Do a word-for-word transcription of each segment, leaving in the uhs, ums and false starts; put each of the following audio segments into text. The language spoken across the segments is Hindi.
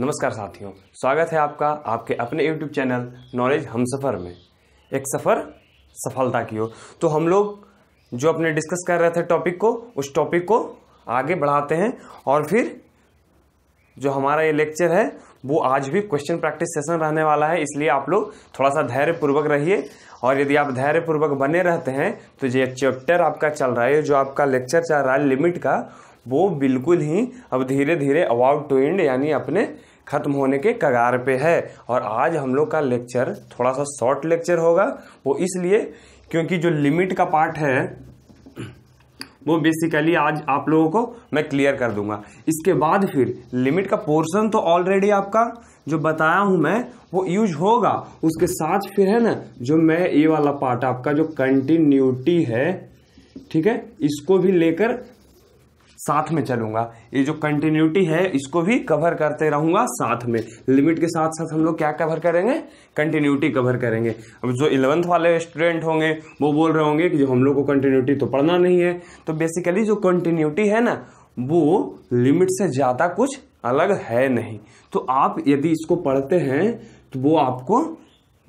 नमस्कार साथियों, स्वागत है आपका आपके अपने यूट्यूब चैनल नॉलेज हमसफ़र में। एक सफ़र सफलता की हो। तो हम लोग जो अपने डिस्कस कर रहे थे टॉपिक को, उस टॉपिक को आगे बढ़ाते हैं और फिर जो हमारा ये लेक्चर है वो आज भी क्वेश्चन प्रैक्टिस सेशन रहने वाला है, इसलिए आप लोग थोड़ा सा धैर्यपूर्वक रहिए। और यदि आप धैर्यपूर्वक बने रहते हैं तो ये चैप्टर आपका चल रहा है, जो आपका लेक्चर चल रहा है लिमिट का, वो बिल्कुल ही अब धीरे धीरे अबाउट टू एंड यानी अपने ख़त्म होने के कगार पे है। और आज हम लोग का लेक्चर थोड़ा सा शॉर्ट लेक्चर होगा, वो इसलिए क्योंकि जो लिमिट का पार्ट है वो बेसिकली आज आप लोगों को मैं क्लियर कर दूंगा। इसके बाद फिर लिमिट का पोर्शन तो ऑलरेडी आपका जो बताया हूं मैं वो यूज होगा, उसके साथ फिर है ना जो मैं ये वाला पार्ट आपका जो कंटिन्यूटी है, ठीक है, इसको भी लेकर साथ में चलूंगा। ये जो कंटिन्यूटी है इसको भी कवर करते रहूंगा साथ में। लिमिट के साथ साथ हम लोग क्या कवर करेंगे? कंटिन्यूटी कवर करेंगे। अब जो इलेवेंथ वाले स्टूडेंट होंगे वो बोल रहे होंगे कि जो हम लोग को कंटिन्यूटी तो पढ़ना नहीं है, तो बेसिकली जो कंटिन्यूटी है ना वो लिमिट से ज़्यादा कुछ अलग है नहीं। तो आप यदि इसको पढ़ते हैं तो वो आपको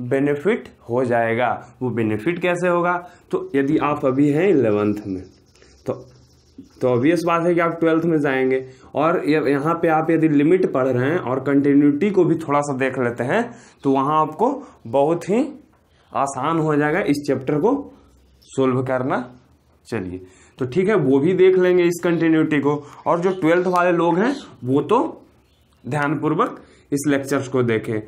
बेनिफिट हो जाएगा। वो बेनिफिट कैसे होगा? तो यदि आप अभी हैं इलेवेंथ में तो तो ऑब्वियस बात है कि आप ट्वेल्थ में जाएंगे, और यहाँ पे आप यदि लिमिट पढ़ रहे हैं और कंटिन्यूटी को भी थोड़ा सा देख लेते हैं तो वहाँ आपको बहुत ही आसान हो जाएगा इस चैप्टर को सोल्व करना। चलिए, तो ठीक है, वो भी देख लेंगे इस कंटिन्यूटी को। और जो ट्वेल्थ वाले लोग हैं वो तो ध्यानपूर्वक इस लेक्चर्स को देखें,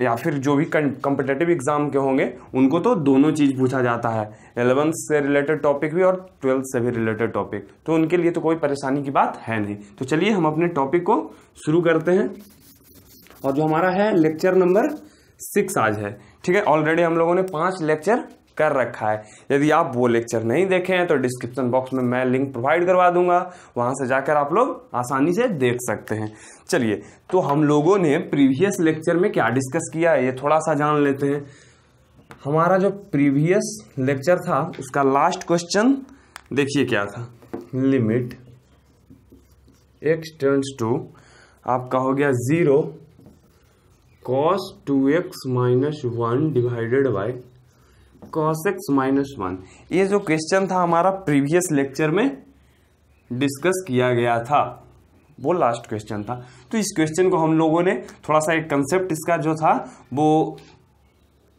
या फिर जो भी कॉम्पिटेटिव एग्जाम के होंगे उनको तो दोनों चीज़ पूछा जाता है, एलेवेंथ से रिलेटेड टॉपिक भी और ट्वेल्थ से भी रिलेटेड टॉपिक, तो उनके लिए तो कोई परेशानी की बात है नहीं। तो चलिए हम अपने टॉपिक को शुरू करते हैं, और जो हमारा है लेक्चर नंबर सिक्स आज है, ठीक है। ऑलरेडी हम लोगों ने पाँच लेक्चर कर रखा है। यदि आप वो लेक्चर नहीं देखे हैं तो डिस्क्रिप्शन बॉक्स में मैं लिंक प्रोवाइड करवा दूंगा, वहां से जाकर आप लोग आसानी से देख सकते हैं। चलिए, तो हम लोगों ने प्रीवियस लेक्चर में क्या डिस्कस किया है ये थोड़ा सा जान लेते हैं। हमारा जो प्रीवियस लेक्चर था उसका लास्ट क्वेश्चन देखिए क्या था, लिमिट एक्स टेंड्स टू आपका हो गया zero cos two x minus one divided by cos x minus one. ये जो क्वेश्चन था हमारा प्रीवियस लेक्चर में डिस्कस किया गया था, वो लास्ट क्वेश्चन था। तो इस क्वेश्चन को हम लोगों ने थोड़ा सा एक कंसेप्ट इसका जो था वो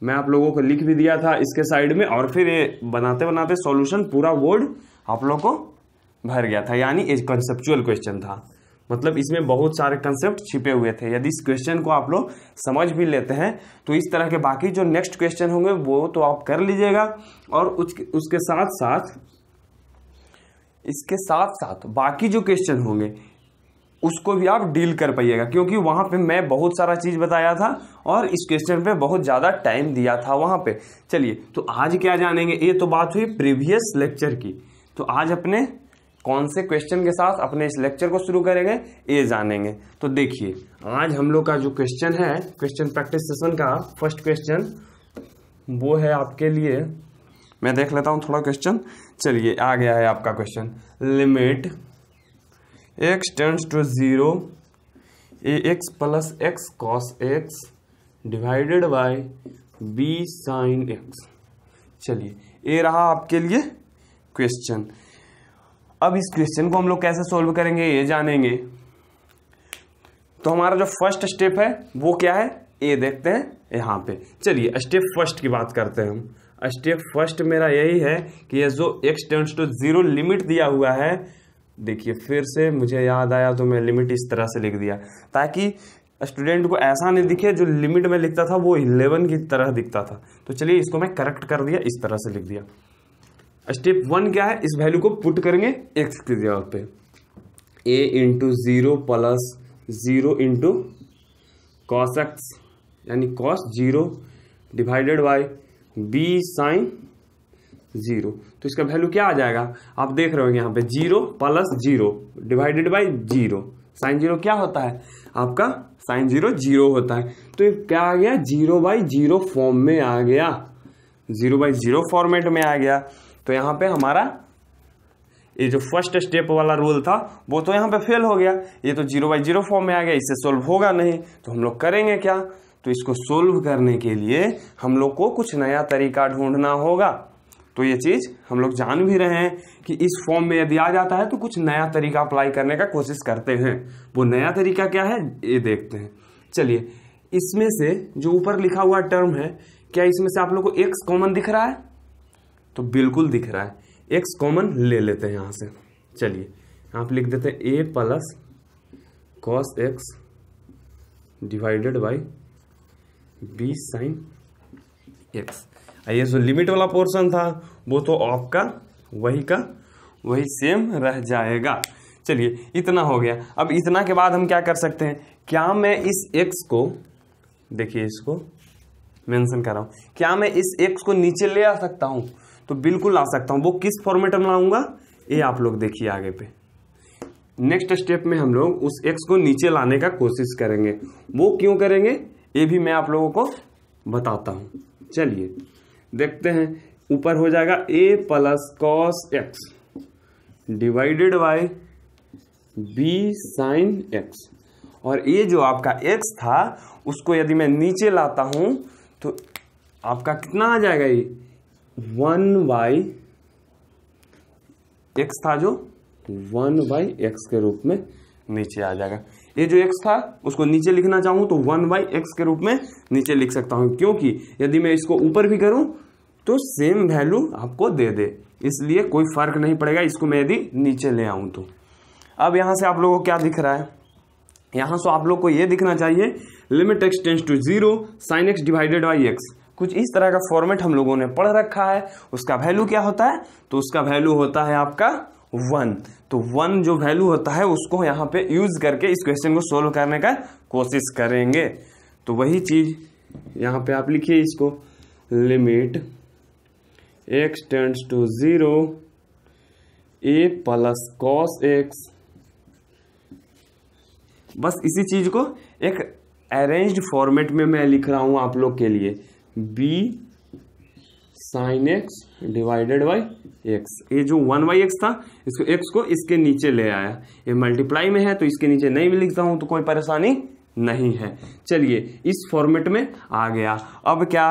मैं आप लोगों को लिख भी दिया था इसके साइड में, और फिर ये बनाते बनाते सॉल्यूशन पूरा वर्ड आप लोगों को भर गया था, यानी एक कंसेप्चुअल क्वेश्चन था। मतलब इसमें बहुत सारे कंसेप्ट छिपे हुए थे। यदि इस क्वेश्चन को आप लोग समझ भी लेते हैं तो इस तरह के बाकी जो नेक्स्ट क्वेश्चन होंगे वो तो आप कर लीजिएगा, और उसके साथ साथ इसके साथ साथ बाकी जो क्वेश्चन होंगे उसको भी आप डील कर पाइएगा, क्योंकि वहाँ पे मैं बहुत सारा चीज़ बताया था और इस क्वेश्चन पे बहुत ज़्यादा टाइम दिया था वहाँ पे। चलिए, तो आज क्या जानेंगे, ये तो बात हुई प्रीवियस लेक्चर की, तो आज अपने कौन से क्वेश्चन के साथ अपने इस लेक्चर को शुरू करेंगे ये जानेंगे। तो देखिए, आज हम लोग का जो क्वेश्चन है क्वेश्चन प्रैक्टिस सेशन का फर्स्ट क्वेश्चन वो है आपके लिए, मैं देख लेता हूँ थोड़ा क्वेश्चन। चलिए, आ गया है आपका question, limit x tends to zero a x plus x cos x divided by b sine x. चलिए, ये रहा आपके लिए क्वेश्चन। अब इस क्वेश्चन को हम लोग कैसे सोल्व करेंगे ये जानेंगे। तो हमारा जो फर्स्ट स्टेप है वो क्या है ये देखते हैं यहाँ पे। चलिए, स्टेप फर्स्ट की बात करते हैं हम। स्टेप फर्स्ट मेरा यही है कि ये जो x tends to zero limit दिया हुआ है, देखिए फिर से मुझे याद आया तो मैं लिमिट इस तरह से लिख दिया ताकि स्टूडेंट को ऐसा नहीं दिखे जो लिमिट में लिखता था वो इलेवन की तरह दिखता था। तो चलिए, इसको मैं करेक्ट कर दिया, इस तरह से लिख दिया। स्टेप वन क्या है, इस वैल्यू को पुट करेंगे एक्स की जगह पे, a into zero plus zero into cos x यानी cos zero divided by b sine zero. तो इसका वैल्यू क्या आ जाएगा, आप देख रहे होंगे यहाँ पे zero plus zero divided by zero. Sine zero क्या होता है आपका, साइन जीरो जीरो होता है। तो क्या आ गया, जीरो बाई जीरो फॉर्म में आ गया, जीरो बाई जीरो फॉर्मेट में आ गया। तो यहाँ पे हमारा ये जो फर्स्ट स्टेप वाला रूल था वो तो यहाँ पे फेल हो गया, ये तो जीरो बाई जीरो फॉर्म में आ गया, इससे सोल्व होगा नहीं। तो हम लोग करेंगे क्या, तो इसको सोल्व करने के लिए हम लोग को कुछ नया तरीका ढूंढना होगा। तो ये चीज़ हम लोग जान भी रहे हैं कि इस फॉर्म में यदि आ जाता है तो कुछ नया तरीका अप्लाई करने का कोशिश करते हैं, वो नया तरीका क्या है ये देखते हैं। चलिए, इसमें से जो ऊपर लिखा हुआ टर्म है, क्या इसमें से आप लोग को एक्स कॉमन दिख रहा है? तो बिल्कुल दिख रहा है, एक्स कॉमन ले लेते हैं यहाँ से। चलिए, आप लिख देते हैं a plus cos x divided by b sine x. ये जो लिमिट वाला पोर्शन था वो तो आपका वही का वही सेम रह जाएगा। चलिए, इतना हो गया। अब इतना के बाद हम क्या कर सकते हैं, क्या मैं इस एक्स को, देखिए इसको मेंशन कर रहा हूँ, क्या मैं इस एक्स को नीचे ले आ सकता हूँ? तो बिल्कुल आ सकता हूँ। वो किस फॉर्मेट में लाऊंगा ये आप लोग देखिए आगे पे। नेक्स्ट स्टेप में हम लोग उस एक्स को नीचे लाने का कोशिश करेंगे, वो क्यों करेंगे ये भी मैं आप लोगों को बताता हूँ। चलिए देखते हैं, ऊपर हो जाएगा a plus cos x divided by b sine x, और ये जो आपका x था उसको यदि मैं नीचे लाता हूँ तो आपका कितना आ जाएगा, ये वन बाई एक्स था जो वन बाई एक्स के रूप में नीचे आ जाएगा। ये जो x था उसको नीचे लिखना चाहूँ तो वन बाई एक्स के रूप में नीचे लिख सकता हूँ, क्योंकि यदि मैं इसको ऊपर भी करूँ तो सेम वैल्यू आपको दे दे, इसलिए कोई फर्क नहीं पड़ेगा इसको मैं यदि नीचे ले आऊँ तो। अब यहाँ से आप लोगों को क्या दिख रहा है, यहाँ से आप लोग को ये दिखना चाहिए limit x tends to zero sine x divided by x, कुछ इस तरह का फॉर्मेट हम लोगों ने पढ़ रखा है। उसका वैल्यू क्या होता है, तो उसका वैल्यू होता है आपका वन। तो वन जो वैल्यू होता है उसको यहाँ पे यूज करके इस क्वेश्चन को सोल्व करने का कोशिश करेंगे। तो वही चीज यहाँ पे आप लिखिए इसको, limit x tends to zero a plus cos x, बस इसी चीज को एक अरेंज्ड फॉर्मेट में मैं लिख रहा हूँ आप लोग के लिए, b sine x divided by x. ये जो वन बाई एक्स था इसको एक्स को इसके नीचे ले आया, ये मल्टीप्लाई में है तो इसके नीचे नहीं भी लिखता हूँ तो कोई परेशानी नहीं है। चलिए, इस फॉर्मेट में आ गया। अब क्या,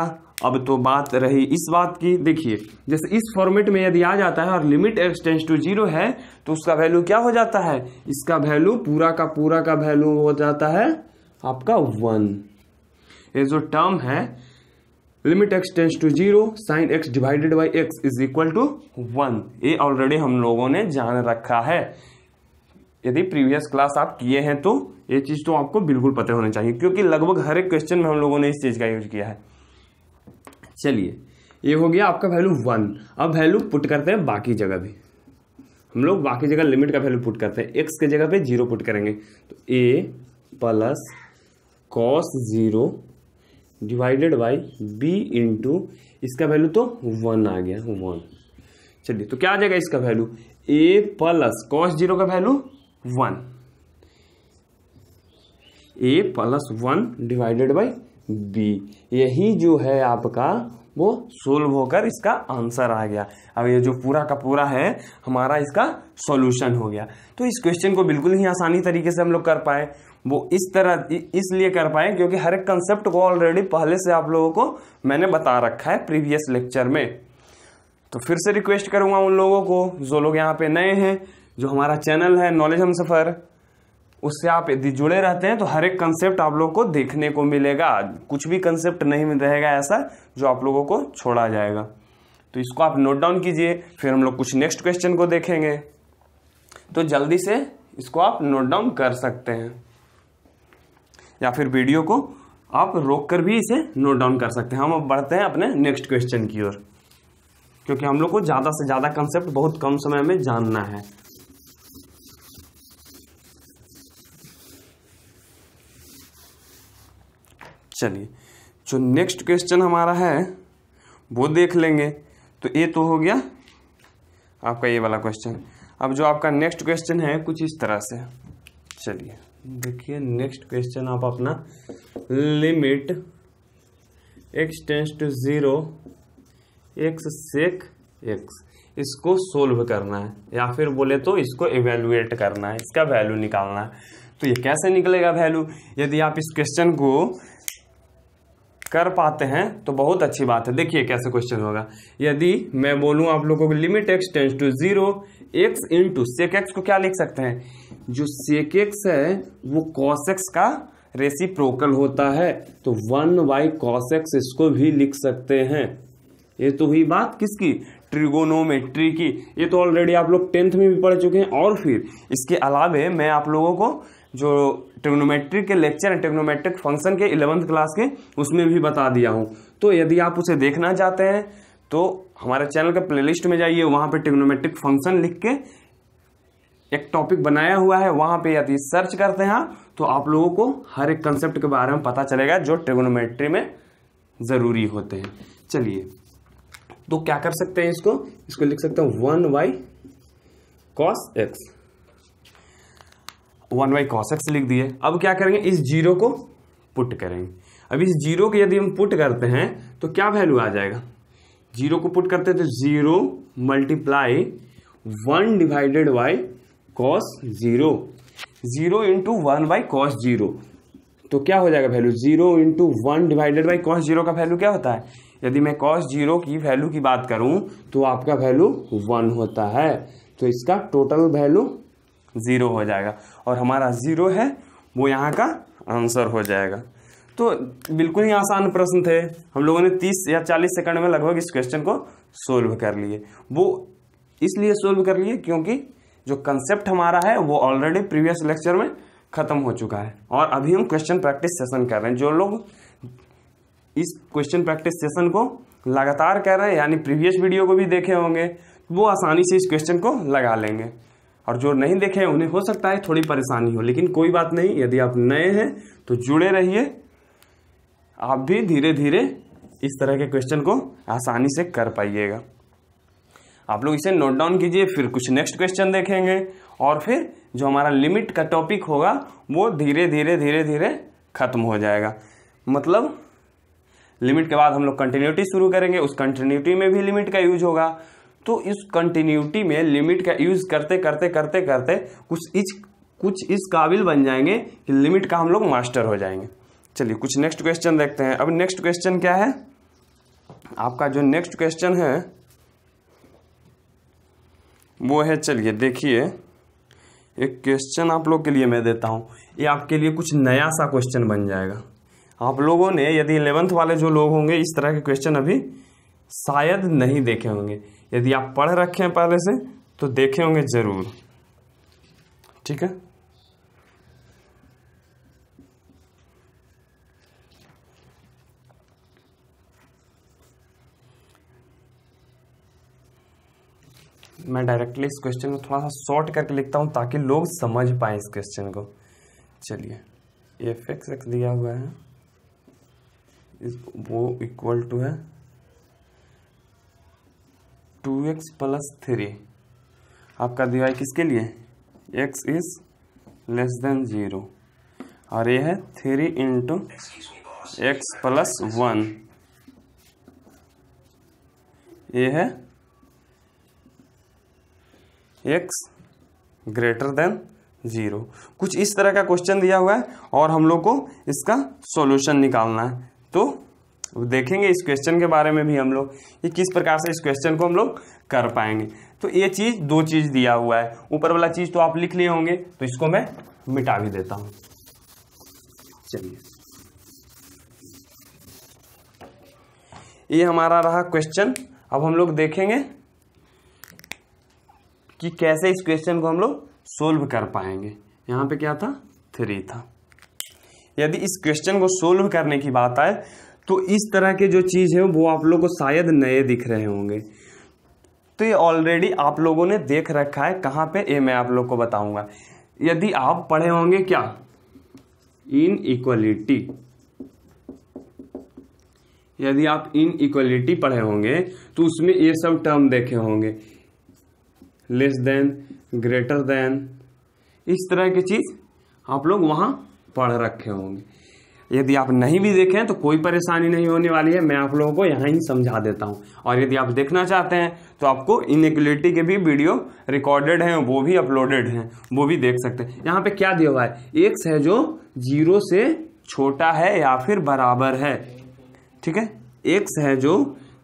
अब तो बात रही इस बात की, देखिए जैसे इस फॉर्मेट में यदि आ जाता है और limit x tends to zero है तो उसका वैल्यू क्या हो जाता है, इसका वैल्यू पूरा का पूरा का वैल्यू हो जाता है आपका वन। ये जो टर्म है limit x tends to zero sine x divided by x is equal to one, ये ऑलरेडी हम लोगों ने जान रखा है। यदि प्रीवियस क्लास आप किए हैं तो ये चीज़ तो आपको बिल्कुल पता होना चाहिए, क्योंकि लगभग हर एक क्वेश्चन में हम लोगों ने इस चीज़ का यूज किया है। चलिए, ये हो गया आपका वैल्यू वन। अब वैल्यू पुट करते हैं बाकी जगह भी, हम लोग बाकी जगह लिमिट का वैल्यू पुट करते हैं, एक्स के जगह पे जीरो पुट करेंगे। तो a plus cos zero divided by b into, इसका वैल्यू तो वन आ गया, वन। चलिए, तो क्या आ जाएगा इसका value, a plus cos zero का value one, a plus one divided by b, यही जो है आपका वो सोल्व होकर इसका आंसर आ गया। अब ये जो पूरा का पूरा है हमारा इसका सॉल्यूशन हो गया। तो इस क्वेश्चन को बिल्कुल ही आसानी तरीके से हम लोग कर पाए, वो इस तरह इसलिए कर पाए क्योंकि हर एक कंसेप्ट को ऑलरेडी पहले से आप लोगों को मैंने बता रखा है प्रीवियस लेक्चर में। तो फिर से रिक्वेस्ट करूँगा उन लोगों को जो लोग यहाँ पे नए हैं, जो हमारा चैनल है नॉलेज हमसफर, उससे आप यदि जुड़े रहते हैं तो हर एक कंसेप्ट आप लोगों को देखने को मिलेगा, कुछ भी कंसेप्ट नहीं रहेगा ऐसा जो आप लोगों को छोड़ा जाएगा। तो इसको आप नोट डाउन कीजिए, फिर हम लोग कुछ नेक्स्ट क्वेश्चन को देखेंगे। तो जल्दी से इसको आप नोट डाउन कर सकते हैं या फिर वीडियो को आप रोक कर भी इसे नोट डाउन कर सकते हैं। हम अब बढ़ते हैं अपने नेक्स्ट क्वेश्चन की ओर, क्योंकि हम लोग को ज़्यादा से ज़्यादा कंसेप्ट बहुत कम समय में जानना है। चलिए, जो नेक्स्ट क्वेश्चन हमारा है वो देख लेंगे। तो ये तो हो गया आपका ये वाला क्वेश्चन। अब जो आपका नेक्स्ट क्वेश्चन है कुछ इस तरह से, चलिए देखिए नेक्स्ट क्वेश्चन आप अपना, limit x tends to zero x sec x, इसको सोल्व करना है या फिर बोले तो इसको इवेल्युएट करना है, इसका वैल्यू निकालना है। तो ये कैसे निकलेगा वैल्यू? यदि आप इस क्वेश्चन को कर पाते हैं तो बहुत अच्छी बात है। देखिए कैसे क्वेश्चन होगा। यदि मैं बोलूं आप लोगों को limit x tends to zero, x into sec x को क्या लिख सकते हैं? जो सेक एक्स है वो कॉस एक्स का रेसिप्रोकल होता है, तो वन बाई कॉस एक्स इसको भी लिख सकते हैं। ये तो हुई बात किसकी? ट्रिगोनोमेट्री की। ये तो ऑलरेडी आप लोग टेंथ में भी पढ़ चुके हैं। और फिर इसके अलावे मैं आप लोगों को जो ट्रिग्नोमेट्री के लेक्चर हैं, ट्रिग्नोमेट्रिक फंक्शन के इलेवंथ क्लास के, उसमें भी बता दिया हूँ। तो यदि आप उसे देखना चाहते हैं तो हमारे चैनल के प्लेलिस्ट में जाइए, वहाँ पे ट्रिग्नोमेट्रिक फंक्शन लिख के एक टॉपिक बनाया हुआ है, वहाँ पे यदि सर्च करते हैं तो आप लोगों को हर एक कंसेप्ट के बारे में पता चलेगा जो ट्रिग्नोमेट्री में ज़रूरी होते हैं। चलिए तो क्या कर सकते हैं इसको? इसको लिख सकते हैं one by cos x, one by cos x लिख दिए। अब क्या करेंगे? इस जीरो को पुट करेंगे। अब इस जीरो को यदि हम पुट करते हैं तो क्या वैल्यू आ जाएगा? जीरो को पुट करते हैं तो zero multiply one divided by cos zero, zero into one by cos zero. तो क्या हो जाएगा value? Zero into one divided by cos zero का वैल्यू क्या होता है? यदि मैं कॉस जीरो की वैल्यू की बात करूं तो आपका वैल्यू वन होता है, तो इसका टोटल वैल्यू ज़ीरो हो जाएगा और हमारा ज़ीरो है वो यहाँ का आंसर हो जाएगा। तो बिल्कुल ही आसान प्रश्न थे। हम लोगों ने तीस या चालीस सेकंड में लगभग इस क्वेश्चन को सोल्व कर लिए। वो इसलिए सोल्व कर लिए क्योंकि जो कंसेप्ट हमारा है वो ऑलरेडी प्रीवियस लेक्चर में ख़त्म हो चुका है और अभी हम क्वेश्चन प्रैक्टिस सेशन कर रहे हैं। जो लोग इस क्वेश्चन प्रैक्टिस सेशन को लगातार कर रहे हैं यानी प्रीवियस वीडियो को भी देखे होंगे, वो आसानी से इस क्वेश्चन को लगा लेंगे और जो नहीं देखे हैं उन्हें हो सकता है थोड़ी परेशानी हो, लेकिन कोई बात नहीं। यदि आप नए हैं तो जुड़े रहिए, आप भी धीरे धीरे इस तरह के क्वेश्चन को आसानी से कर पाइएगा। आप लोग इसे नोट डाउन कीजिए, फिर कुछ नेक्स्ट क्वेश्चन देखेंगे और फिर जो हमारा लिमिट का टॉपिक होगा वो धीरे धीरे धीरे धीरे खत्म हो जाएगा। मतलब लिमिट के बाद हम लोग कंटिन्यूटी शुरू करेंगे, उस कंटिन्यूटी में भी लिमिट का यूज होगा। तो इस कंटिन्यूटी में लिमिट का यूज़ करते करते करते करते कुछ इस कुछ इस काबिल बन जाएंगे कि लिमिट का हम लोग मास्टर हो जाएंगे। चलिए कुछ नेक्स्ट क्वेश्चन देखते हैं। अब नेक्स्ट क्वेश्चन क्या है आपका? जो नेक्स्ट क्वेश्चन है वो है, चलिए देखिए एक क्वेश्चन आप लोग के लिए मैं देता हूँ। ये आपके लिए कुछ नया सा क्वेश्चन बन जाएगा। आप लोगों ने यदि इलेवंथ वाले जो लोग होंगे इस तरह के क्वेश्चन अभी शायद नहीं देखे होंगे, यदि आप पढ़ रखे हैं पहले से तो देखे होंगे ज़रूर। ठीक है, मैं डायरेक्टली इस क्वेश्चन को थोड़ा सा शॉर्ट करके लिखता हूं ताकि लोग समझ पाएं इस क्वेश्चन को। चलिए, एफ एक्स एक्स दिया हुआ है, इस वो इक्वल टू है टू एक्स प्लस थ्री। आपका दिया है किसके लिए? x is less than zero और ये है three into x plus one, ये है x ग्रेटर देन जीरो। कुछ इस तरह का क्वेश्चन दिया हुआ है और हम लोग को इसका सॉल्यूशन निकालना है। तो देखेंगे इस क्वेश्चन के बारे में भी हम लोग ये किस प्रकार से इस क्वेश्चन को हम लोग कर पाएंगे। तो ये चीज़ दो चीज़ दिया हुआ है, ऊपर वाला चीज़ तो आप लिख लिए होंगे तो इसको मैं मिटा भी देता हूँ। चलिए, ये हमारा रहा क्वेश्चन। अब हम लोग देखेंगे कि कैसे इस क्वेश्चन को हम लोग सोल्व कर पाएंगे। यहाँ पे क्या था? थ्री था। यदि इस क्वेश्चन को सोल्व करने की बात आए तो इस तरह के जो चीज़ है वो आप लोगों को शायद नए दिख रहे होंगे। तो ये ऑलरेडी आप लोगों ने देख रखा है। कहाँ पे? ये मैं आप लोग को बताऊंगा। यदि आप पढ़े होंगे क्या? इनइक्वालिटी। यदि आप इनइक्वालिटी पढ़े होंगे तो उसमें ये सब टर्म देखे होंगे, लेस देन, ग्रेटर देन, इस तरह की चीज़ आप लोग वहाँ पढ़ रखे होंगे। यदि आप नहीं भी देखें तो कोई परेशानी नहीं होने वाली है, मैं आप लोगों को यहाँ ही समझा देता हूँ। और यदि आप देखना चाहते हैं तो आपको इनइक्वलिटी के भी वीडियो रिकॉर्डेड हैं, वो भी अपलोडेड हैं, वो भी देख सकते हैं। यहाँ पे क्या दिया हुआ है, एक्स है जो जीरो से छोटा है या फिर बराबर है, ठीक है, एक्स है जो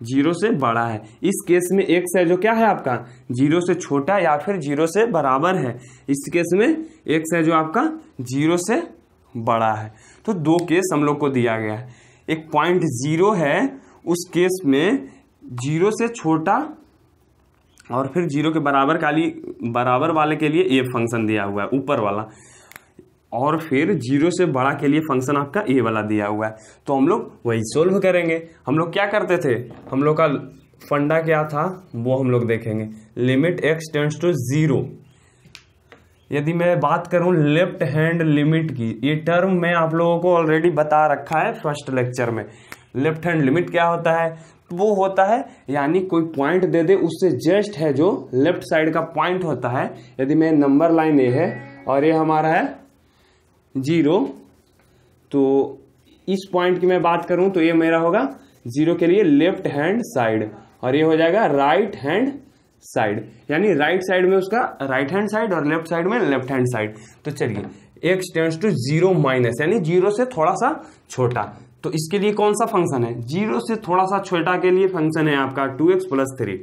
जीरो से बड़ा है। इस केस में एक्स है जो क्या है आपका जीरो से छोटा या फिर जीरो से बराबर है, इस केस में एक्स है जो आपका जीरो से बड़ा है। तो दो केस हम लोग को दिया गया है, एक पॉइंट जीरो है, उस केस में जीरो से छोटा और फिर जीरो के बराबर काली बराबर वाले के लिए ए फंक्शन दिया हुआ है ऊपर वाला, और फिर जीरो से बड़ा के लिए फंक्शन आपका ए वाला दिया हुआ है। तो हम लोग वही सोल्व करेंगे। हम लोग क्या करते थे, हम लोग का फंडा क्या था वो हम लोग देखेंगे, limit x tends to zero. यदि मैं बात करूं लेफ्ट हैंड लिमिट की, ये टर्म मैं आप लोगों को ऑलरेडी बता रखा है फर्स्ट लेक्चर में। लेफ्ट हैंड लिमिट क्या होता है, वो होता है यानी कोई पॉइंट दे दे उससे जस्ट है जो लेफ्ट साइड का पॉइंट होता है। यदि मैं नंबर लाइन ए है और ये हमारा है जीरो, तो इस पॉइंट की मैं बात करूं तो ये मेरा होगा जीरो के लिए लेफ्ट हैंड साइड और ये हो जाएगा राइट हैंड साइड, यानी राइट साइड में उसका राइट हैंड साइड और लेफ्ट साइड में लेफ्ट हैंड साइड। तो चलिए x tends to zero minus यानी जीरो से थोड़ा सा छोटा, तो इसके लिए कौन सा फंक्शन है, जीरो से थोड़ा सा छोटा के लिए फंक्शन है आपका टू एक्स प्लस थ्री,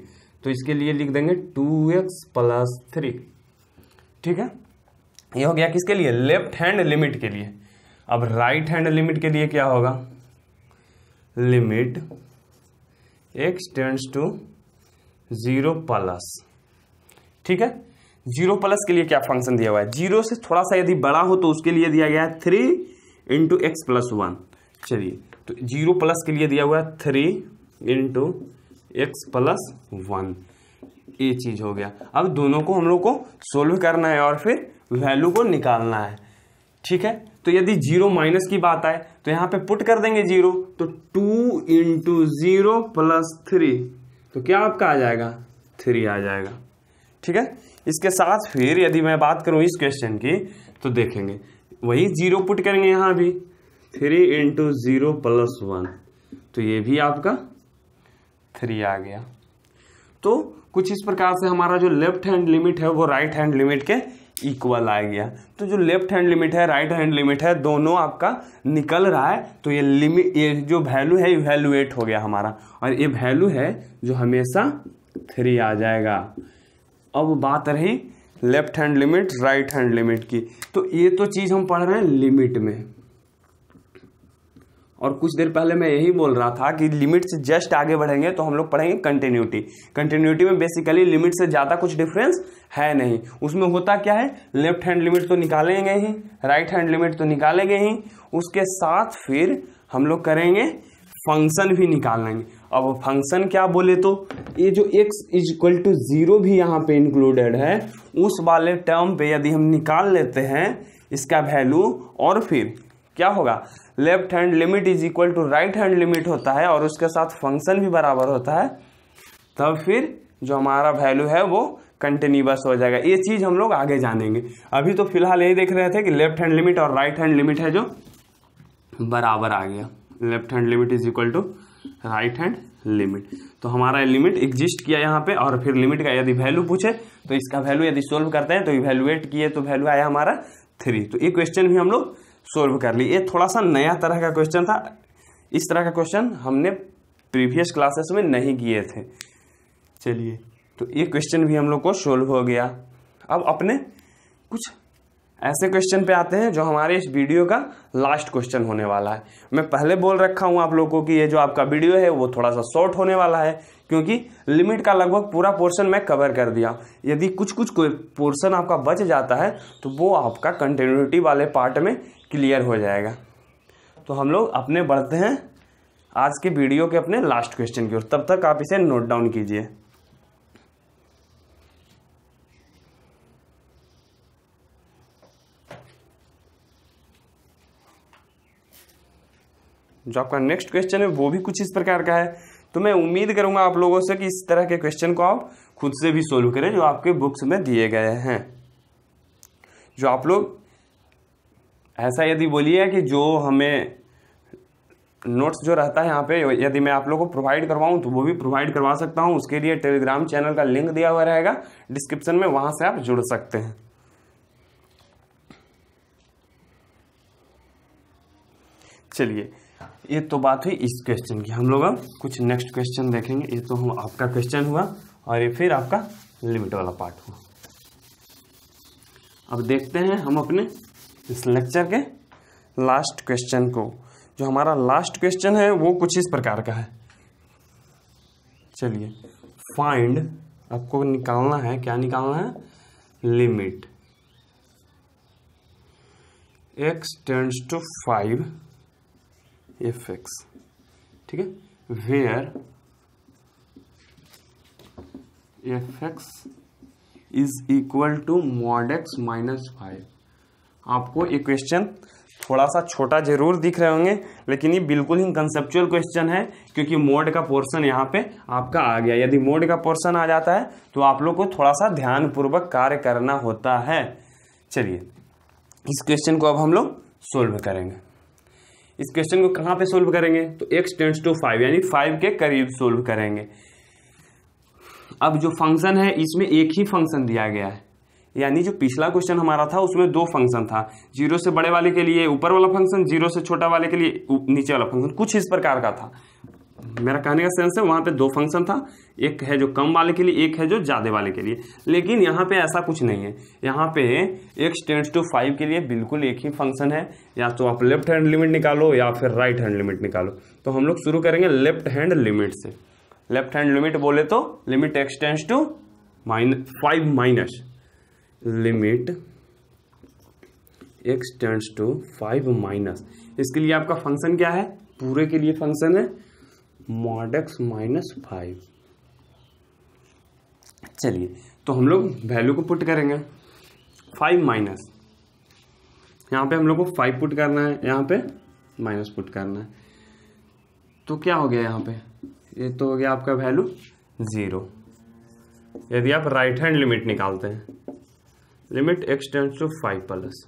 तो इसके लिए लिख देंगे टू एक्स प्लस थ्री, ठीक है। ये हो गया किसके लिए, लेफ्ट हैंड लिमिट के लिए। अब राइट हैंड लिमिट के लिए क्या होगा, limit x tends to zero plus, ठीक है। जीरो प्लस के लिए क्या फंक्शन दिया हुआ है, जीरो से थोड़ा सा यदि बड़ा हो तो उसके लिए दिया गया है three into x plus one. चलिए तो जीरो प्लस के लिए दिया हुआ है three into x plus one, ये चीज हो गया। अब दोनों को हम लोग को सोल्व करना है और फिर वैल्यू को निकालना है, ठीक है। तो यदि जीरो माइनस की बात आए तो यहाँ पे पुट कर देंगे जीरो, तो two into zero plus three, तो क्या आपका आ जाएगा थ्री आ जाएगा, ठीक है। इसके साथ फिर यदि मैं बात करूं इस क्वेश्चन की तो देखेंगे वही जीरो पुट करेंगे यहाँ भी, three into zero plus one, तो ये भी आपका थ्री आ गया। तो कुछ इस प्रकार से हमारा जो लेफ्ट हैंड लिमिट है वो राइट हैंड लिमिट के इक्वल आ गया। तो जो लेफ्ट हैंड लिमिट है राइट हैंड लिमिट है दोनों आपका निकल रहा है, तो ये लिमिट ये जो वैल्यू है इवैल्यूएट हो गया हमारा, और ये वैल्यू है जो हमेशा थ्री आ जाएगा। अब बात रही left hand limit right hand limit की, तो ये तो चीज़ हम पढ़ रहे हैं लिमिट में, और कुछ देर पहले मैं यही बोल रहा था कि लिमिट से जस्ट आगे बढ़ेंगे तो हम लोग पढ़ेंगे कंटिन्यूटी। कंटिन्यूटी में बेसिकली लिमिट से ज़्यादा कुछ डिफरेंस है नहीं, उसमें होता क्या है लेफ्ट हैंड लिमिट तो निकालेंगे ही, राइट हैंड लिमिट तो निकालेंगे ही, उसके साथ फिर हम लोग करेंगे फंक्शन भी निकालेंगे। अब फंक्शन क्या बोले तो ये जो x is equal to zero भी यहाँ पे इंक्लूडेड है, उस वाले टर्म पे यदि हम निकाल लेते हैं इसका वैल्यू, और फिर क्या होगा left hand limit is equal to right hand limit होता है और उसके साथ फंक्शन भी बराबर होता है, तब फिर जो हमारा वैल्यू है वो कंटिन्यूअस हो जाएगा। ये चीज़ हम लोग आगे जानेंगे। अभी तो फिलहाल यही देख रहे थे कि लेफ्ट हैंड लिमिट और राइट हैंड लिमिट है जो बराबर आ गया, left hand limit is equal to right hand limit. तो हमारा लिमिट एग्जिस्ट किया यहाँ पे, और फिर लिमिट का यदि वैल्यू पूछे तो इसका वैल्यू यदि सोल्व करते हैं तो इवेल्युएट किए तो वैल्यू आया हमारा थ्री। तो ये क्वेश्चन भी हम लोग सोल्व कर ली। ये थोड़ा सा नया तरह का क्वेश्चन था, इस तरह का क्वेश्चन हमने प्रीवियस क्लासेस में नहीं किए थे। चलिए तो ये क्वेश्चन भी हम लोग को सोल्व हो गया। अब अपने कुछ ऐसे क्वेश्चन पे आते हैं जो हमारे इस वीडियो का लास्ट क्वेश्चन होने वाला है। मैं पहले बोल रखा हूँ आप लोगों को कि ये जो आपका वीडियो है वो थोड़ा सा शॉर्ट होने वाला है, क्योंकि लिमिट का लगभग पूरा पोर्शन मैं कवर कर दिया। यदि कुछ कुछ पोर्शन आपका बच जाता है तो वो आपका कंटिन्यूटी वाले पार्ट में क्लियर हो जाएगा। तो हम लोग अपने बढ़ते हैं आज के वीडियो के अपने लास्ट क्वेश्चन की ओर, तब तक आप इसे नोट डाउन कीजिए। जो आपका नेक्स्ट क्वेश्चन है वो भी कुछ इस प्रकार का है, तो मैं उम्मीद करूंगा आप लोगों से कि इस तरह के क्वेश्चन को आप खुद से भी सोल्व करें जो आपके बुक्स में दिए गए हैं। जो आप लोग ऐसा यदि बोलिए कि जो हमें नोट्स जो रहता है यहाँ पे, यदि मैं आप लोगों को प्रोवाइड करवाऊँ तो वो भी प्रोवाइड करवा सकता हूँ। उसके लिए टेलीग्राम चैनल का लिंक दिया हुआ रहेगा डिस्क्रिप्शन में, वहाँ से आप जुड़ सकते हैं। चलिए, ये तो बात हुई इस क्वेश्चन की। हम लोग अब कुछ नेक्स्ट क्वेश्चन देखेंगे। ये तो हम आपका क्वेश्चन हुआ और ये फिर आपका लिमिट वाला पार्ट हुआ। अब देखते हैं हम अपने इस लेक्चर के लास्ट क्वेश्चन को। जो हमारा लास्ट क्वेश्चन है वो कुछ इस प्रकार का है। चलिए, फाइंड, आपको निकालना है, क्या निकालना है? Limit x tends to five f x, ठीक है, where f x is equal to mod x minus five. आपको ये क्वेश्चन थोड़ा सा छोटा जरूर दिख रहे होंगे, लेकिन ये बिल्कुल ही कंसेप्चुअल क्वेश्चन है, क्योंकि मोड का पोर्शन यहाँ पे आपका आ गया। यदि मोड का पोर्शन आ जाता है तो आप लोग को थोड़ा सा ध्यानपूर्वक कार्य करना होता है। चलिए, इस क्वेश्चन को अब हम लोग सोल्व करेंगे। इस क्वेश्चन को कहाँ पे सोल्व करेंगे? तो एक्स टेंड्स टू फाइव, यानी फाइव के करीब सोल्व करेंगे। अब जो फंक्शन है, इसमें एक ही फंक्शन दिया गया है, यानी जो पिछला क्वेश्चन हमारा था उसमें दो फंक्शन था, जीरो से बड़े वाले के लिए ऊपर वाला फंक्शन, जीरो से छोटा वाले के लिए नीचे वाला फंक्शन, कुछ इस प्रकार का था। मेरा कहने का सेंस है वहाँ पे दो फंक्शन था, एक है जो कम वाले के लिए, एक है जो ज़्यादा वाले के लिए। लेकिन यहाँ पे ऐसा कुछ नहीं है। यहाँ पे एक्स टेंड्स टू फाइव के लिए बिल्कुल एक ही फंक्शन है, या तो आप लेफ्ट हैंड लिमिट निकालो या फिर राइट हैंड लिमिट निकालो। तो हम लोग शुरू करेंगे लेफ्ट हैंड लिमिट से। लेफ्ट हैंड लिमिट बोले तो limit x tends to minus five minus limit x tends to five minus, इसके लिए आपका फंक्शन क्या है? पूरे के लिए फंक्शन है मॉड एक्स माइनस फाइव। चलिए, तो हम लोग वैल्यू को पुट करेंगे। फाइव माइनस, यहाँ पे हम लोग को फाइव पुट करना है, यहाँ पे माइनस पुट करना है। तो क्या हो गया यहाँ पे? ये तो हो गया आपका वैल्यू ज़ीरो। यदि आप राइट हैंड लिमिट निकालते हैं, limit x tends to five plus,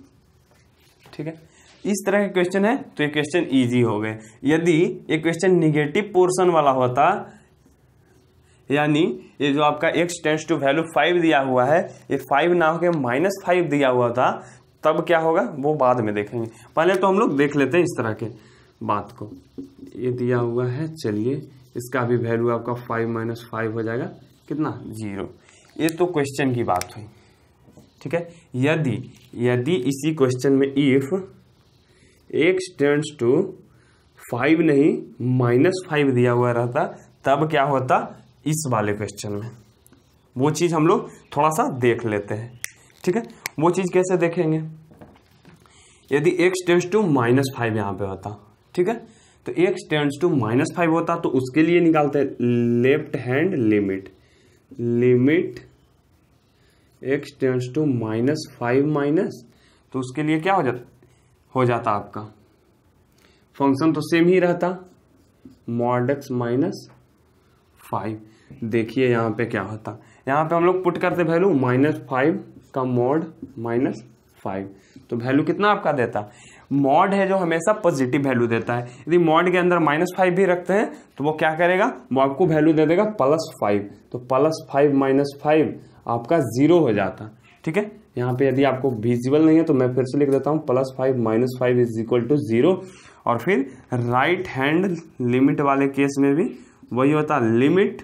ठीक है, इस तरह के क्वेश्चन है तो ये क्वेश्चन इजी हो गए। यदि ये क्वेश्चन निगेटिव पोर्शन वाला होता, यानी ये जो आपका x tends to value five दिया हुआ है, ये फाइव ना होकर माइनस फाइव दिया हुआ था, तब क्या होगा वो बाद में देखेंगे। पहले तो हम लोग देख लेते हैं इस तरह के बात को। ये दिया हुआ है, चलिए, इसका भी वैल्यू आपका फाइव माइनस फाइव हो जाएगा, कितना? जीरो। ये तो क्वेश्चन की बात हुई, ठीक है। यदि यदि इसी क्वेश्चन में if x tends to five नहीं माइनस फाइव दिया हुआ रहता, तब क्या होता? इस वाले क्वेश्चन में वो चीज़ हम लोग थोड़ा सा देख लेते हैं, ठीक है। वो चीज़ कैसे देखेंगे? यदि x tends to minus five यहाँ पे होता, ठीक है, तो x tends to minus five होता, तो उसके लिए निकालते हैं left hand limit, limit x tends to minus five minus, तो उसके लिए क्या हो जाता हो जाता आपका फंक्शन तो सेम ही रहता, मॉड एक्स माइनस फाइव। देखिए यहाँ पे क्या होता, यहाँ पे हम लोग पुट करते वैल्यू माइनस फाइव का मॉड माइनस फाइव, तो वैल्यू कितना आपका देता? मॉड है जो हमेशा पॉजिटिव वैल्यू देता है, यदि मॉड के अंदर माइनस फाइव भी रखते हैं तो वो क्या करेगा? वो आपको वैल्यू दे देगा प्लस फाइव, तो प्लस फाइव माइनस फाइव आपका जीरो हो जाता, ठीक है। यहाँ पे यदि आपको विजिबल नहीं है तो मैं फिर से लिख देता हूँ plus five minus five is equal to zero. और फिर राइट हैंड लिमिट वाले केस में भी वही होता, limit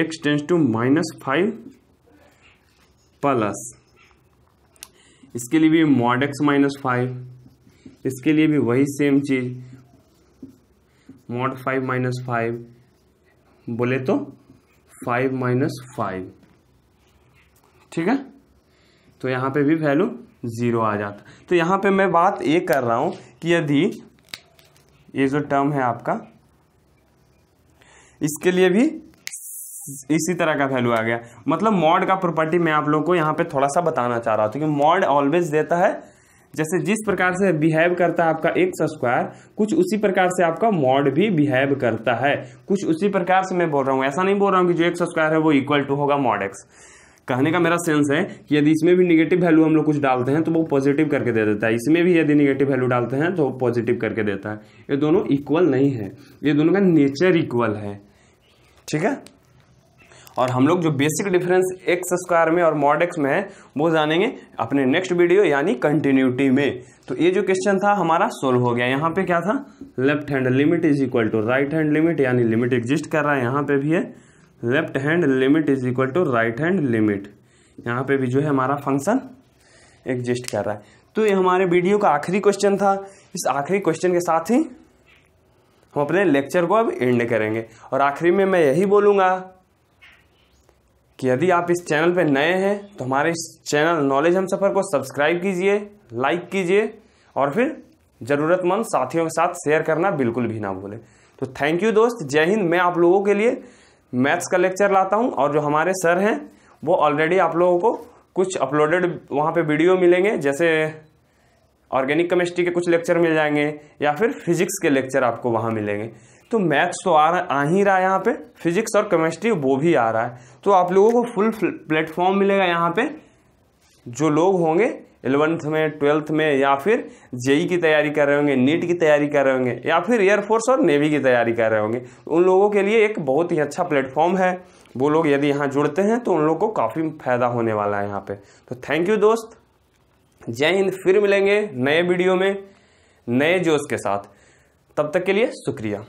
x tends to minus five plus, इसके लिए भी मॉड एक्स माइनस फाइव, इसके लिए भी वही सेम चीज, मॉड फाइव माइनस फाइव बोले तो फाइव माइनस फाइव, ठीक है, तो यहाँ पे भी वैल्यू जीरो आ जाता। तो यहाँ पे मैं बात ये कर रहा हूँ कि यदि ये जो टर्म है आपका, इसके लिए भी इसी तरह का वैल्यू आ गया। मतलब मॉड का प्रॉपर्टी मैं आप लोगों को यहाँ पे थोड़ा सा बताना चाह रहा हूँ, क्योंकि मॉड ऑलवेज देता है, जैसे जिस प्रकार से बिहेव करता है आपका एक्स स्क्वायर, कुछ उसी प्रकार से आपका मॉड भी बिहेव करता है, कुछ उसी प्रकार से मैं बोल रहा हूँ। ऐसा नहीं बोल रहा हूँ कि जो एक्स स्क्वायर है वो इक्वल टू होगा मॉड एक्स, कहने का मेरा सेंस है कि यदि इसमें भी निगेटिव वैल्यू हम लोग कुछ डालते हैं तो वो पॉजिटिव करके दे देता है, इसमें भी यदि निगेटिव वैल्यू डालते हैं तो वो पॉजिटिव करके देता है। ये दोनों इक्वल नहीं है, ये दोनों का नेचर इक्वल है, ठीक है। और हम लोग जो बेसिक डिफरेंस एक्स स्क्वायर में और मॉड एक्स में है वो जानेंगे अपने नेक्स्ट वीडियो यानी कंटिन्यूटी में। तो ये जो क्वेश्चन था हमारा सोल्व हो गया। यहाँ पे क्या था, left hand limit is equal to right hand limit, यानी लिमिट एग्जिस्ट कर रहा है, यहाँ पे भी है left hand limit is equal to right hand limit, यहाँ पे भी जो है हमारा फंक्शन एग्जिस्ट कर रहा है। तो ये हमारे वीडियो का आखिरी क्वेश्चन था। इस आखिरी क्वेश्चन के साथ ही हम अपने लेक्चर को अब एंड करेंगे। और आखिरी में मैं यही बोलूँगा कि यदि आप इस चैनल पर नए हैं तो हमारे इस चैनल नॉलेज हम सफ़र को सब्सक्राइब कीजिए, लाइक कीजिए और फिर ज़रूरतमंद साथियों के साथ शेयर करना बिल्कुल भी ना भूलें। तो थैंक यू दोस्त, जय हिंद। मैं आप लोगों के लिए मैथ्स का लेक्चर लाता हूं और जो हमारे सर हैं वो ऑलरेडी आप लोगों को कुछ अपलोडेड वहां पे वीडियो मिलेंगे, जैसे ऑर्गेनिक केमिस्ट्री के कुछ लेक्चर मिल जाएंगे या फिर फिजिक्स के लेक्चर आपको वहां मिलेंगे। तो मैथ्स तो आ रहा आ ही रहा है, यहाँ पे फिजिक्स और केमिस्ट्री वो भी आ रहा है। तो आप लोगों को फुल प्लेटफॉर्म मिलेगा यहाँ पे। जो लोग होंगे इलेवंथ में, ट्वेल्थ में, या फिर जेई की तैयारी कर रहे होंगे, नीट की तैयारी कर रहे होंगे, या फिर एयरफोर्स और नेवी की तैयारी कर रहे होंगे, उन लोगों के लिए एक बहुत ही अच्छा प्लेटफॉर्म है। वो लोग यदि यहाँ जुड़ते हैं तो उन लोगों को काफ़ी फायदा होने वाला है यहाँ पे। तो थैंक यू दोस्त, जय हिंद। फिर मिलेंगे नए वीडियो में नए जोश के साथ, तब तक के लिए शुक्रिया।